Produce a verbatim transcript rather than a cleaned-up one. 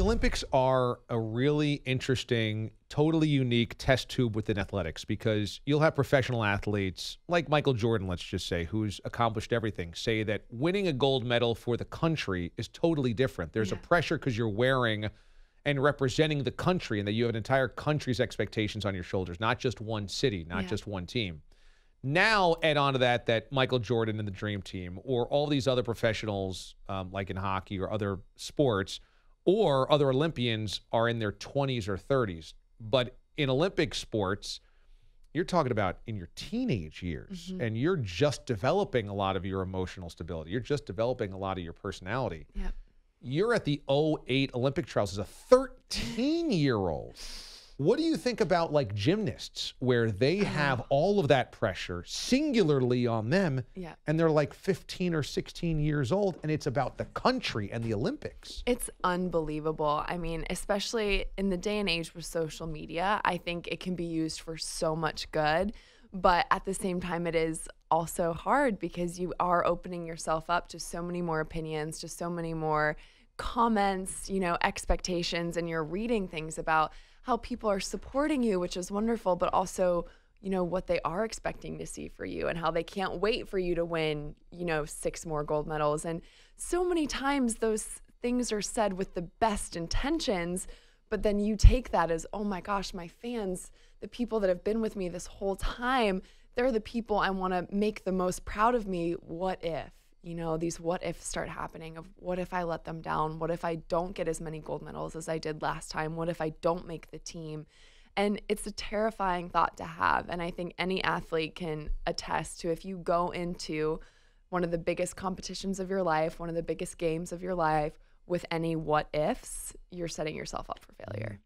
the Olympics are a really interesting, totally unique test tube within athletics, because you'll have professional athletes like Michael Jordan, let's just say, who's accomplished everything, say that winning a gold medal for the country is totally different. There's yeah. a pressure because you're wearing and representing the country, and that you have an entire country's expectations on your shoulders, not just one city, not yeah. just one team. Now add on to that that Michael Jordan and the Dream Team, or all these other professionals um, like in hockey or other sports, or other Olympians are in their twenties or thirties. But in Olympic sports, you're talking about in your teenage years, mm-hmm. and you're just developing a lot of your emotional stability. You're just developing a lot of your personality. Yep. You're at the oh eight Olympic trials as a thirteen-year-old. What do you think about, like, gymnasts, where they have all of that pressure singularly on them, yeah. and they're like fifteen or sixteen years old, and it's about the country and the Olympics? It's unbelievable. I mean, especially in the day and age with social media, I think it can be used for so much good, but at the same time, it is also hard because you are opening yourself up to so many more opinions, to so many more comments, you know, expectations, and you're reading things about how people are supporting you, which is wonderful, but also, you know, what they are expecting to see for you and how they can't wait for you to win, you know, six more gold medals. And so many times those things are said with the best intentions, but then you take that as, oh my gosh, my fans, the people that have been with me this whole time, they're the people I want to make the most proud of me. What if? You know, these what ifs start happening of what if I let them down? What if I don't get as many gold medals as I did last time? What if I don't make the team? And it's a terrifying thought to have. And I think any athlete can attest to, if you go into one of the biggest competitions of your life, one of the biggest games of your life with any what ifs, you're setting yourself up for failure.